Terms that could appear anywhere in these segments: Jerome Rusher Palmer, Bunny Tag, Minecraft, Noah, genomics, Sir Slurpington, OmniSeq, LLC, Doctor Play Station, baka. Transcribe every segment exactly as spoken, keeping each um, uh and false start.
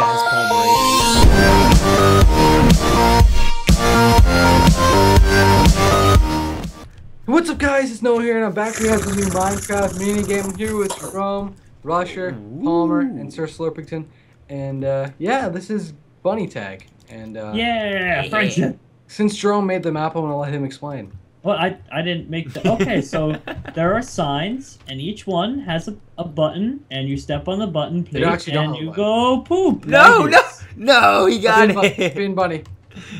guys, Palmer. What's up, guys? It's Noah here, and I'm back here with a new Minecraft minigame. I'm here with Jerome, Rusher, Palmer, and Sir Slurpington. And uh, yeah, this is Bunny Tag. And uh, yeah, friendship. Since Jerome made the map, I want to let him explain. Well, I, I didn't make the... Okay, so there are signs, and each one has a, a button, and you step on the button, please, and you go poop. No, no, no, he got it. Bean Bunny.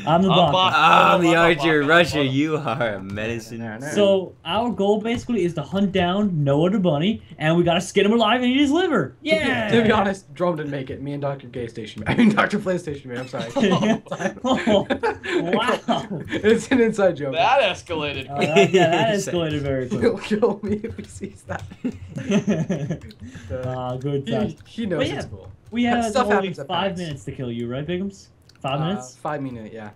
I'm the boss. I'm the archer. Russia, you are a medicine. So our goal, basically, is to hunt down Noah the Bunny, and we got to skin him alive and eat his liver. Yeah! To be honest, Jerome didn't make it. Me and Doctor Play Station Man. I mean, Doctor Play Station Man, I'm sorry. Oh, wow. It's an inside joke. That escalated. Uh, that, yeah, that escalated very quickly. He'll kill me if he sees that. Ah, uh, good times. He, he knows yeah, it's cool. We have only five minutes to kill you, right, Bigums? Five minutes? Uh, five minutes, yeah.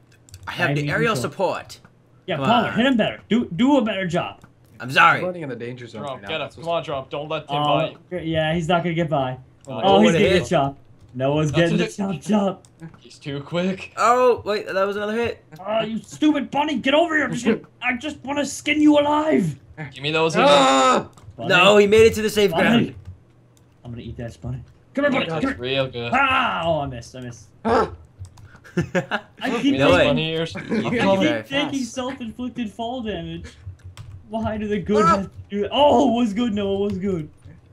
I have five the aerial support. Yeah, Palmer, hit him better. Do do a better job. I'm sorry. He's running in the danger zone. Drop, right get us. Come on, Drop. Don't let him uh, by. Yeah, he's not going to get by. Oh, oh he's getting the chop. No one's That's getting the chop chop. He's too quick. Oh, wait, that was another hit. Oh, uh, you stupid bunny, get over here. I'm just gonna, I just want to skin you alive. Give me those. Ah! No, he made it to the safe ground. I'm going to eat that, bunny. Come here, bunny. That's come here. Real good. Ah, oh, I missed. I missed. Ah. I keep, you know thinking, I keep taking self-inflicted fall damage. Why do the good have to do that? Oh, it was good, no, it was good.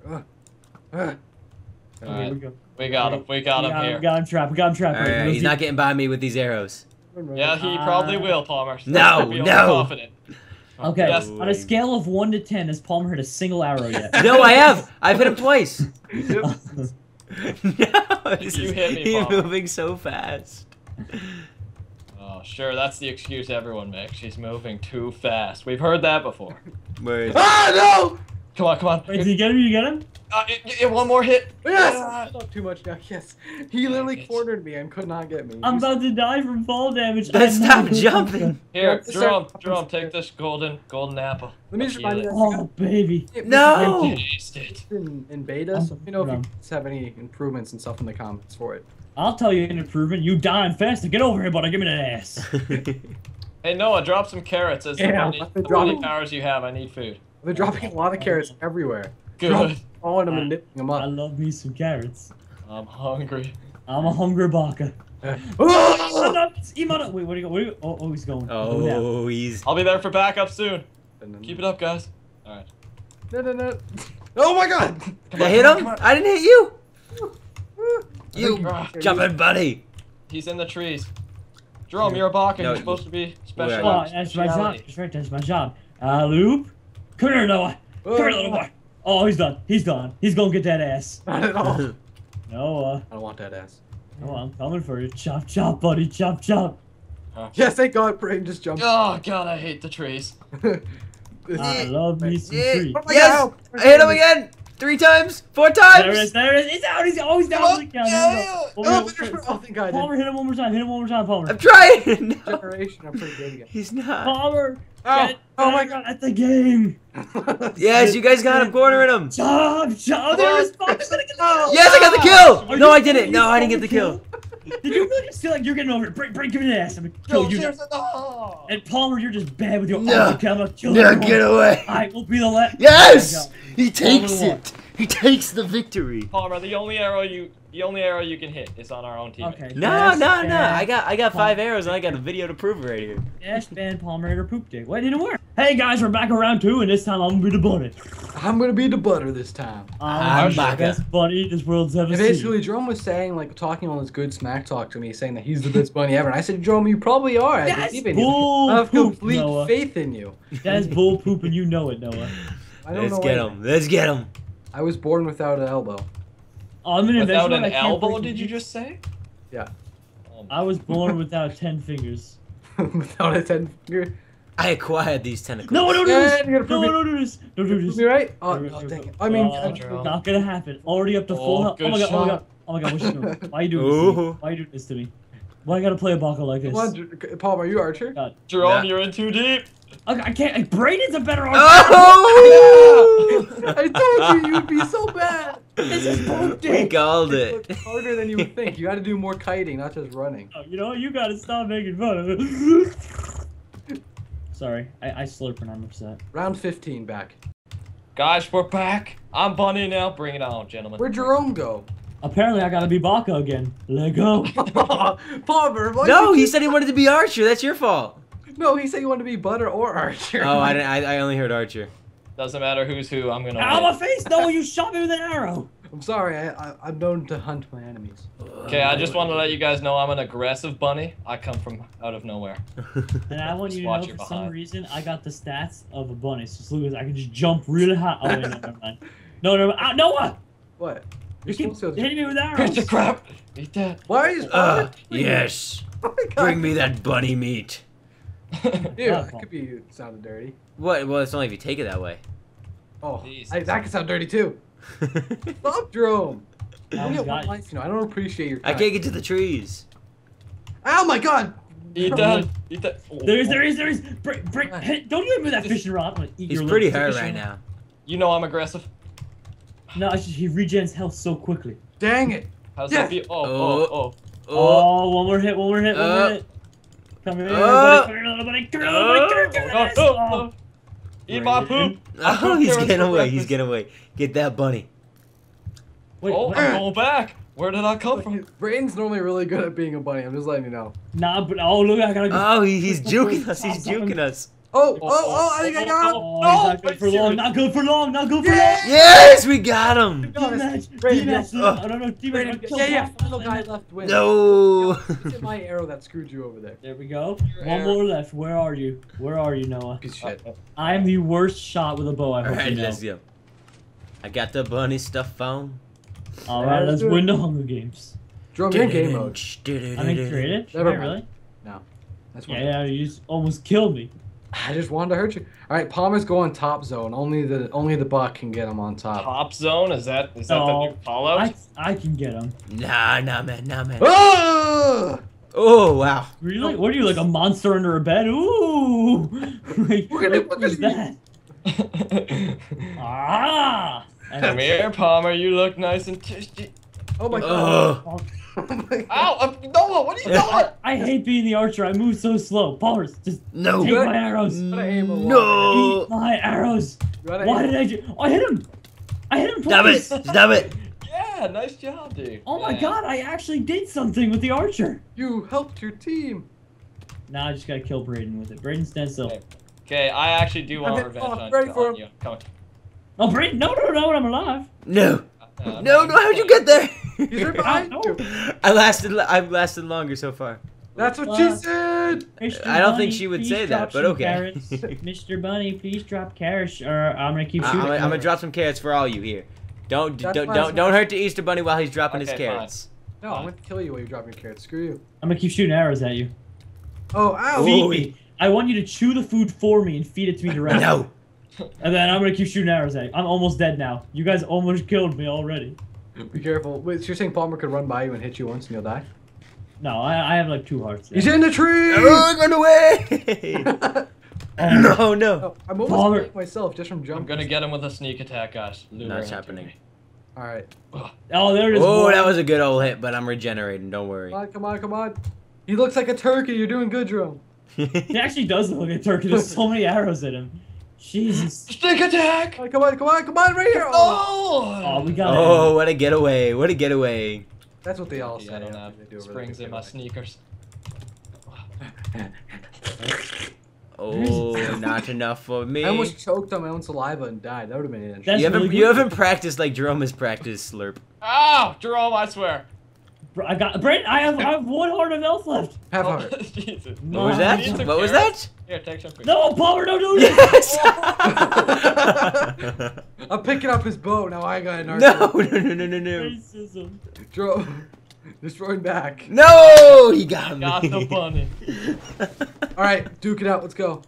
Uh, uh, okay, we, go. we got him, we got we him got here. We got him trapped, we got him trapped. Right, right, he's, he's not getting by me with these arrows. Yeah, he probably will, Palmer. So no, no. Confident. Okay, yes. On a scale of one to ten, has Palmer hit a single arrow yet? No, I have. I've hit him twice. No, this you is, hit me, you're Palmer. Moving so fast. Oh, sure, that's the excuse everyone makes. She's moving too fast. We've heard that before. Wait. Ah, no! Come on, come on. Wait, did you get him? Did you get him? Uh, it, it, one more hit. Yes! Ah, not too much now, yes. He literally it's... cornered me and could not get me. I'm about to die from fall damage. Let's stop jumping. Here, Jerome, Jerome, take this golden golden apple. Let me just remind you. Oh, baby. No! You taste it. In, in beta, so you know if you have any improvements and stuff in the comments for it. I'll tell you an improvement. You dying faster. Get over here, buddy. Give me that ass. Hey, Noah, drop some carrots. As yeah, the only powers you have, I need food. They're dropping a lot of carrots everywhere. Good. Oh, and I'm nipping them up. I love me some carrots. I'm hungry. I'm a hungry baka. Oh, wait, where do you go? Where do you go? Oh, oh, he's going. Oh, oh he's. I'll be there for backup soon. Keep it up, guys. All right. No, no, no. Oh my God! Did I hit him? I didn't hit you. You jumping buddy! He's in the trees. Jerome, you're a baka. No, you're supposed to be special. Oh, that's my job. That's right. That's my job. Uh, loop. Come here, Noah. Come here, little boy. Oh, he's done. He's done. He's gonna get that ass. Not at all. Noah. I don't want that ass. Noah, I'm coming for you. Chop, chop, buddy. Chop, chop. Huh? Yes, thank God, Brain just jumped. Oh God, I hate the trees. I love me some trees. Oh, yes, I hit him again. Three times, four times. There it is, there it is. It's out. He's always down. Oh, down. Yeah, oh, oh, oh, thank God. Palmer, hit him one more time. Hit him one more time, Palmer. I'm trying. No. Generation, I'm pretty good again. He's not. Palmer. Oh, get oh my God! At the game. Yes, you guys got him cornering him. Job, job. There is Palmer. Yes, I got the kill. No, I didn't. No, I didn't get the kill. Did you really feel like you're getting over it? Break, break, give me the ass. I'm gonna kill no, you. No. And Palmer, you're just bad with your no. camera. Kill no, get away. I will be the last. Yes, he takes Palmer it. Won. He takes the victory. Palmer, the only arrow you, the only arrow you can hit is on our own team. Okay. No, no, no. I got, I got Palmer. five arrows, and I got a video to prove right here. Dash ban Palmer or poop dig. Why didn't it work? Hey guys, we're back around two, and this time I'm gonna be the butter. I'm gonna be the butter this time. I'm, I'm the best bunny this world's ever seen. Basically, Jerome was saying, like, talking all this good smack talk to me, saying that he's the best bunny ever. And I said, Jerome, you probably are. I That's believe in bull you. I have poop, complete Noah. faith in you. That's bull poop, and you know it, Noah. I don't Let's know get him. It. Let's get him. I was born without an elbow. Oh, I'm an without an elbow, did you just say? Yeah. Oh, I was born without ten fingers. Without a ten finger? I acquired these tentacles. No, don't do this! No, don't do this! Don't do this! You right? Oh, no, oh, dang it. I mean, oh, not gonna happen. Already up to full health. Oh, oh my God, oh my God, oh my God, what's she doing? Why are you doing this to me? Why are you doing this to me? Why I gotta play a baka like this? Palmer, are you Archer? God. Jerome, nah. You're in too deep! I can't. I, Brayden's a better archer. Oh! Yeah. I told you you'd be so bad. This is bullshit. We called it. It's harder than you would think. You had to do more kiting, not just running. You know, you gotta stop making fun of it. Sorry, I, I slurp when I'm upset. Round fifteen, back. Guys, we're back. I'm Bunny now. Bring it on, gentlemen. Where'd Jerome go? Apparently, I gotta be Baka again. Let go. Palmer, no, he said he wanted to be Archer. That's your fault. No, he said you wanted to be Butter or Archer. Oh, I, didn't, I I only heard Archer. Doesn't matter who's who. I'm gonna. Out of my face! No, you shot me with an arrow. I'm sorry. I, I I'm known to hunt my enemies. Okay, I just want to let you guys know I'm an aggressive bunny. I come from out of nowhere. And I want you to know for behind. some reason I got the stats of a bunny. So as long as I can just jump really high. Oh wait, no, never mind. No, no, uh, Noah. What? You keep hitting me with arrows. Piece of crap. Eat that. Why are you? Uh, yes. Oh bring me that bunny meat. Yeah, it could be it sounded dirty. What? Well, it's only if you take it that way. Oh, I, that could sound dirty too. Stop, Jerome. I, you know, I don't appreciate your time. I can't get to the trees. Oh my God! Eat that! Eat that! Oh, there is, there is, there is. Break, break. Don't even move that fishing rod. I'm gonna eat He's your pretty hurt right now. You know I'm aggressive. No, it's just, he regens health so quickly. Dang it! How's that feel? Oh, oh, oh, oh! Oh, one more hit! One more hit! One more hit! Come here, oh. Come here, little buddy. Come here, little buddy. Come here, little buddy. Oh, oh, oh. Eat my poop. Oh, he's getting away. He's getting away. Get that bunny. Wait, oh, I'm going back. Where did I come from? Brayden's normally really good at being a bunny. I'm just letting you know. Nah, but oh look, I gotta go. Oh, he, he's juking us. He's juking us. Oh, oh, oh! I think I got him. Oh, not good for long. Not good for long. Not good for long. Yes, we got him. Dematch. Dematch. I don't know. Dematch. Yeah, yeah. Final guy left wins. No. It's my arrow that screwed you over there. There we go. One more left. Where are you? Where are you, Noah? Good shit. I'm the worst shot with a bow. I hope you know. All right, let's go. I got the bunny stuff phone. All right, let's win the Hunger Games. Drop in game mode. I didn't create it. Never really. No. That's why. Yeah, you just almost killed me. I just wanted to hurt you. All right, Palmer's going top zone. Only the only the buck can get him on top. Top zone? Is that is that oh, the new follow? I I can get him. Nah, nah, man, nah, man. Oh! Oh wow. Really? What are you, like a monster under a bed? Ooh! Like, We're gonna what is that? Ah! Come here, Palmer. You look nice and tasty. Oh my God. Oh. Oh my God. Ow! I'm, Noah, what are you doing? I, I hate being the archer. I move so slow. Palmer's just no. take my arrows. No. Eat my arrows. Why did I do? Oh, I hit him. I hit him. Stop it. Stop it. Yeah, nice job, dude. Oh my yeah. God, I actually did something with the archer. You helped your team. Now nah, I just gotta kill Brayden with it. Brayden, stand still. Okay, okay I actually do want revenge oh, on, on you. Come on. Oh, Brayden, no, no, no, I'm alive. No. Uh, no, no, how'd you get there? He's right behind you. I lasted. I've lasted longer so far. That's what uh, she said. Mister I don't Bunny, think she would say that, but okay. Carrots. Mister Bunny, please drop carrots, or I'm gonna keep shooting. Uh, I'm, I'm gonna drop some carrots for all you here. Don't That's don't don't, don't hurt the Easter Bunny while he's dropping okay, his carrots. Fine. No, I'm gonna kill you while you're dropping your carrots. Screw you. I'm gonna keep shooting arrows at you. Oh, ow! Feed me. I want you to chew the food for me and feed it to me directly. No. And then I'm gonna keep shooting arrows at you. I'm almost dead now. You guys almost killed me already. Be careful. Wait, so you're saying Palmer could run by you and hit you once and you'll die? No, I, I have like two hearts. There. He's in the tree! Everyone run away! um, no, no. Oh, I'm almost myself just from jumping. I'm gonna get him with a sneak attack, guys. Lure That's happening. Alright. Oh, there it is. Oh, that was a good old hit, but I'm regenerating. Don't worry. Come on, come on, come on. He looks like a turkey. You're doing good, Jerome. He actually does look like a turkey. There's so many arrows in him. Jesus. Sneak attack! Right, come on, come on, come on, right here! Oh! Oh, we got oh what a getaway, what a getaway. That's what they all yeah, say. I don't know. They do Springs really in my sneakers. Oh, not enough for me. I almost choked on my own saliva and died. That would have been an interesting. You haven't, really you haven't practiced like Jerome has practiced, Slurp. Oh, Jerome, I swear. I got Brent. I have I have one heart of health left. Half heart. Jesus. What no. was that? What carrots? was that? Here, take some. No, Palmer, don't do this. I'm picking up his bow now. I got an archer. No, no, no, no, no, no. Racism. Dro Destroy him back. No, he got he me. Got the bunny. All right, duke it out. Let's go.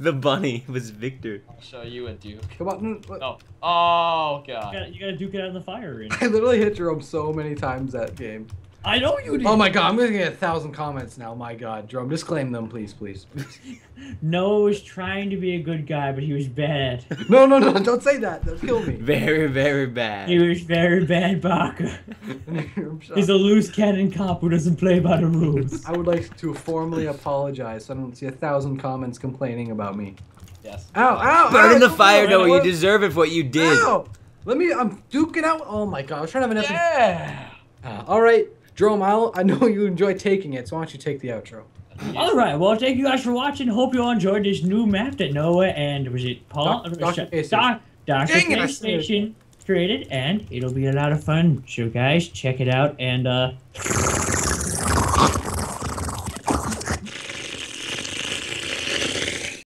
The bunny was Victor. I'll show you a duke. Come on. Oh, oh God. You gotta, you gotta duke it out in the fire arena. I literally hit Jerome so many times that game. I know you do. Oh my god, I'm gonna get a thousand comments now. My god, Jerome, disclaim them, please, please. Noah was trying to be a good guy, but he was bad. No, no, no, don't say that. That'll kill me. Very, very bad. He was very bad, Barker. He's a loose cannon cop who doesn't play by the rules. I would like to formally apologize so I don't see a thousand comments complaining about me. Yes. Ow, ow, burn ow, in the fire, Noah. You deserve it for what you did. Ow. Let me, I'm duking out. Oh my god, I was trying to have an epic. Yeah. Uh, all right. Jerome, I'll, I know you enjoy taking it, so why don't you take the outro? Yes. All right, well, thank you guys for watching. Hope you all enjoyed this new map that Noah and, was it Paul? Doctor Play Station created, and it'll be a lot of fun. So, guys, check it out, and, uh...